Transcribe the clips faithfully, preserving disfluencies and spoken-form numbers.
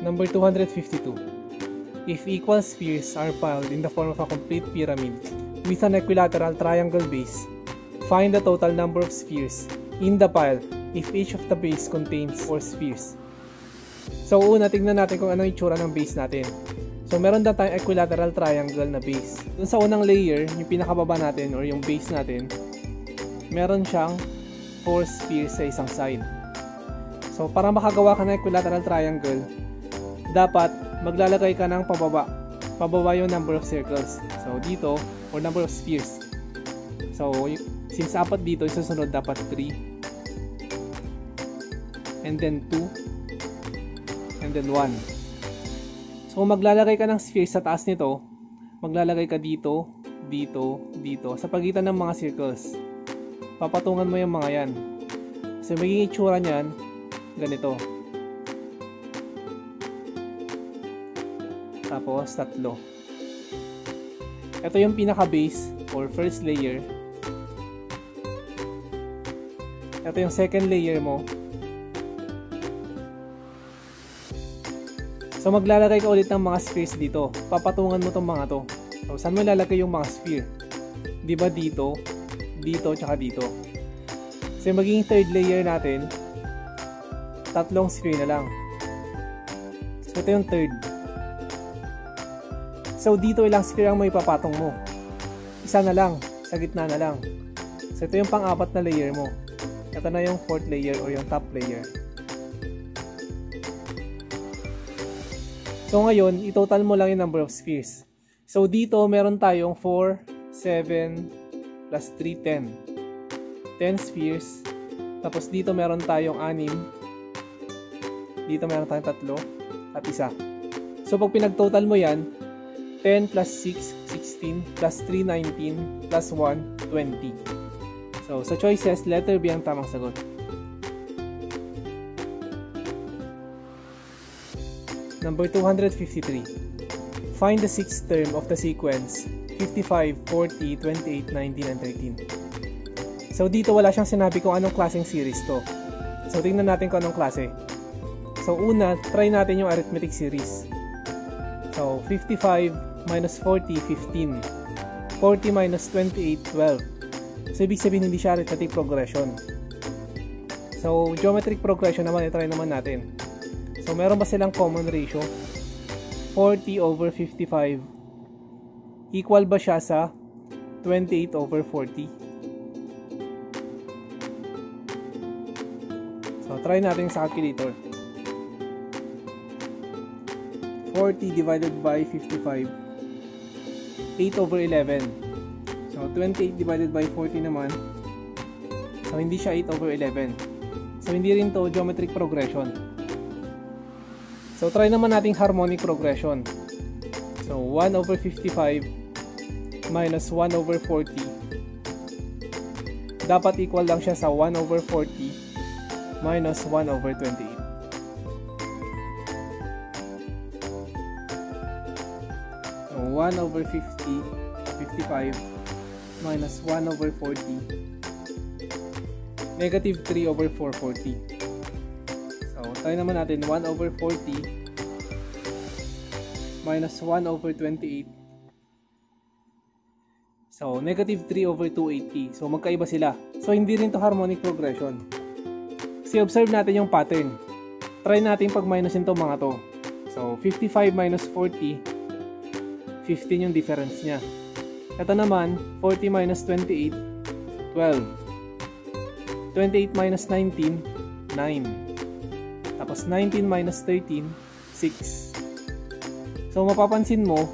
Number two hundred fifty-two. If equal spheres are piled in the form of a complete pyramid with an equilateral triangle base, find the total number of spheres in the pile if each of the base contains four spheres. So una, tignan natin kung ano yung itsura ng base natin. So meron na tayong equilateral triangle na base. Dun sa unang layer, yung pinakababa natin or yung base natin, meron siyang four spheres sa isang side. So para makagawa ka ng equilateral triangle, dapat maglalagay ka ng pababa. Pababa yung number of circles. So dito, or number of spheres. So since apat dito, isusunod dapat three. And then two. And then one. So kung maglalagay ka ng spheres sa taas nito, maglalagay ka dito, dito, dito, sa pagitan ng mga circles. Papatungan mo yung mga yan. So magiging itsura niyan, ganito. Tapos, tatlo. Ito yung pinaka-base or first layer. Ito yung second layer mo. So maglalagay ka ulit ng mga spheres dito. Papatungan mo tong mga to. So saan mo lalagay yung mga sphere? Di ba dito, dito, tsaka dito. So magiging third layer natin, tatlong sphere na lang. So ito yung third. So dito ilang sphere ang may papatong mo? Isa na lang, sa gitna na lang. So ito yung pang-apat na layer mo. Ito na yung fourth layer o yung top layer. So ngayon, itotal mo lang yung number of spheres. So dito, meron tayong four, seven, plus three, ten. ten spheres. Tapos dito, meron tayong six. Dito, meron tayong three at isa. So pag pinagtotal mo yan, ten plus six, sixteen, plus three, nineteen, plus one, twenty. So sa choices, letter B ang tamang sagot. Number two hundred fifty-three. Find the sixth term of the sequence fifty-five, forty, twenty-eight, nineteen, and thirteen. So dito wala siyang sinabi kung anong klaseng series to. So tingnan natin kung anong klase. So una, try natin yung arithmetic series. So fifty-five minus forty, fifteen. forty minus twenty-eight, twelve. So ibig sabihin hindi siya arithmetic progression. So geometric progression naman, i-try naman natin. So, meron ba silang common ratio? forty over fifty-five. Equal ba siya sa twenty-eight over forty? So, try natin sa calculator. forty divided by fifty-five. eight over eleven. So, twenty-eight divided by forty naman. So, hindi siya eight over eleven. So, hindi rin to geometric progression. So, try naman nating harmonic progression. So, one over fifty-five minus one over forty. Dapat equal lang siya sa one over forty minus one over twenty-eight. So, one over fifty, fifty-five, minus one over forty, negative three over four hundred forty. Try naman natin one over forty minus one over twenty-eight. So negative three over two hundred eighty. So magkaiba sila. So hindi rin to harmonic progression. Kasi observe natin yung pattern. Try natin pag minusin to mga to. So fifty-five minus forty, fifteen yung difference nya. Ito naman forty minus twenty-eight, twelve. twenty-eight minus nineteen, nine. Tapos nineteen minus thirteen, six. So mapapansin mo,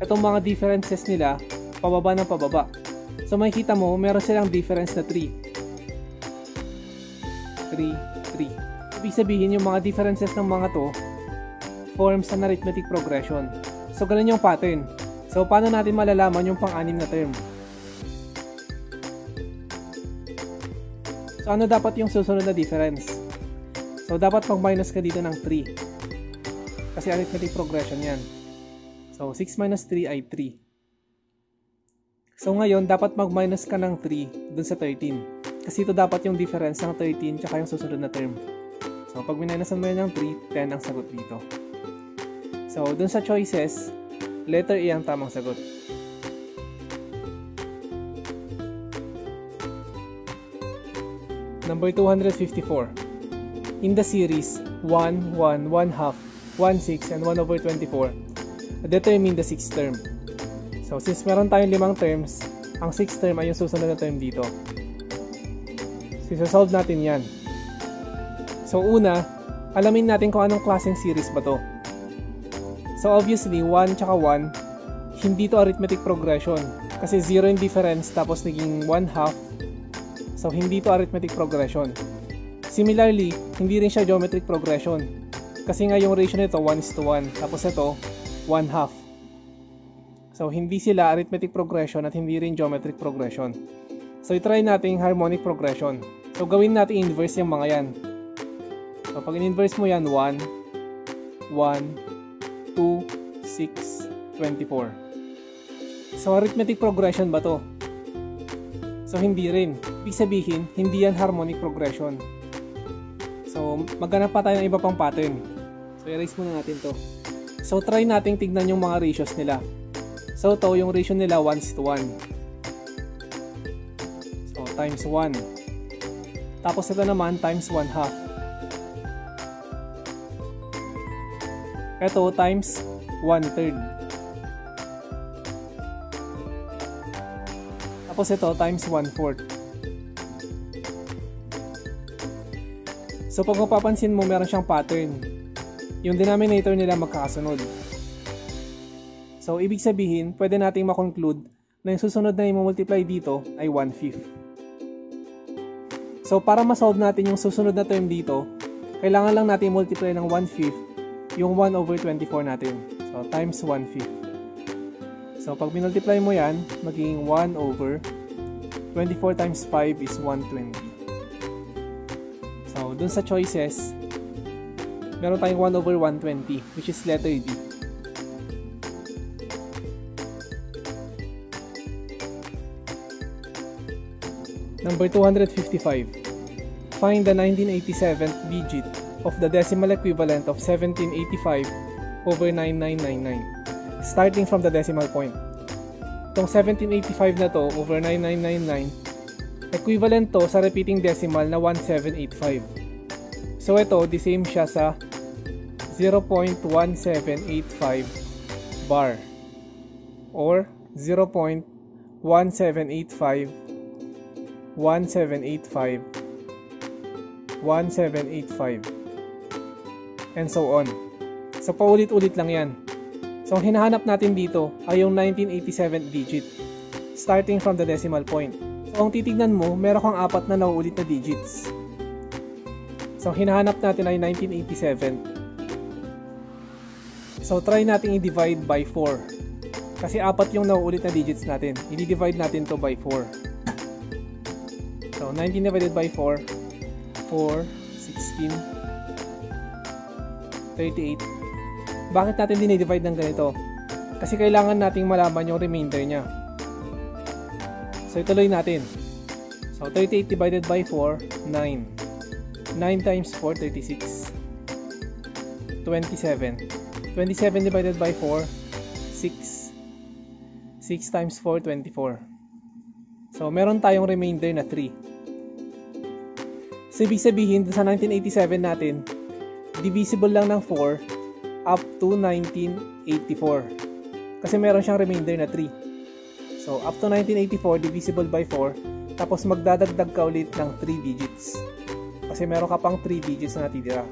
itong mga differences nila, pababa ng pababa. So makikita mo, meron silang difference na three. three, three. Ibig sabihin, yung mga differences ng mga to, forms an arithmetic progression. So ganun yung pattern. So paano natin malalaman yung pang-anim na term? So ano dapat yung susunod na difference? So, dapat pag-minus ka dito ng three. Kasi arithmetic progression yan. So, six minus three ay three. So, ngayon, dapat mag-minus ka ng three dun sa thirteen. Kasi ito dapat yung difference ng thirteen tsaka yung susunod na term. So, pag minanasan mo yan ng three, ten ang sagot dito. So, dun sa choices, letter E ang tamang sagot. Number two hundred fifty-four. In the series one, one, one half, one, six, and one over twenty-four, determine the sixth term. So, since meron tayong limang terms, ang sixth term ay yung susunod na term dito. So, isosolve natin yan. So, una, alamin natin kung anong klaseng series ba to. So obviously, one tsaka one, hindi to arithmetic progression. Kasi zero yung difference, tapos naging one half. So hindi to arithmetic progression. Similarly, hindi rin siya geometric progression. Kasi nga yung ratio nito, one is to one. Tapos ito, one half. So hindi sila arithmetic progression at hindi rin geometric progression. So itry natin yung harmonic progression. So gawin natin inverse yung mga yan. So pag in-inverse mo yan, one, one, two, six, twenty-four. So, arithmetic progression ba to? So, hindi rin. Ibig sabihin, hindi yan harmonic progression. So, maghanap pa tayo ng iba pang pattern. So, erase muna natin to. So, try nating tignan yung mga ratios nila. So, to yung ratio nila one is to one. So, times one. Tapos, ito naman, times one half. Ito, times one third. Tapos ito, times one fourth. So, pag mapapansin mo, meron siyang pattern. Yung denominator nila magkakasunod. So, ibig sabihin, pwede nating makonclude na yung susunod na i-multiply dito ay one fifth. So, para masolve natin yung susunod na term dito, kailangan lang natin multiply ng one fifth yung one over twenty-four natin. So, times one fifth. So, pag minultiply mo yan, magiging one over twenty-four times five is one hundred twenty. So, dun sa choices, meron tayong one over one hundred twenty, which is letter D. Number two hundred fifty-five. Find the nineteen eighty-seventh digit of the decimal equivalent of seventeen eighty-five over nine nine nine nine, starting from the decimal point. Itong seventeen eighty-five na to over nine nine nine nine, equivalent to sa repeating decimal na one seven eight five. So ito, the same siya sa zero point one seven eight five bar or zero point one seven eight five, one seven eight five, one seven eight five. And so on. So, paulit-ulit lang yan. So, ang hinahanap natin dito ay yung nineteen eighty-seven digit, starting from the decimal point. So, ang titignan mo, meron kang apat na nauulit na digits. So, ang hinahanap natin ay nineteen eighty-seven. So, try natin i-divide by four. Kasi apat yung nauulit na digits natin. I-divide natin to by four. So, nineteen divided by four, four, sixteen, thirty-eight. Bakit natin dinidivide ng ganito? Kasi kailangan nating malaman yung remainder niya. So, ituloy natin. So, thirty-eight divided by four, nine. nine times four, thirty-six. twenty-seven. twenty-seven divided by four, six. six times four, twenty-four. So, meron tayong remainder na three. So, ibig sabihin, sa nineteen eighty-seven natin, divisible lang ng four up to nineteen eighty-four. Kasi meron siyang remainder na three. So, up to nineteen eighty-four, divisible by four. Tapos, magdadagdag ka ulit ng three digits. Kasi meron ka pang three digits na natitira.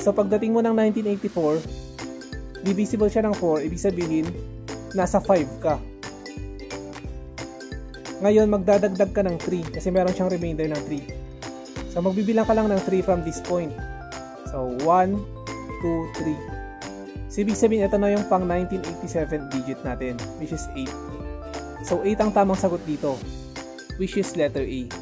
So, pagdating mo ng nineteen eighty-four, divisible siya ng four. Ibig sabihin, nasa five ka. Ngayon, magdadagdag ka ng three. Kasi meron siyang remainder ng three. So, magbibilang ka lang ng three from this point. So, one, two, three. So, ibig sabihin, ito na yung pang nineteen eighty-seven digit natin, which is eight. So, eight ang tamang sagot dito, which is letter A.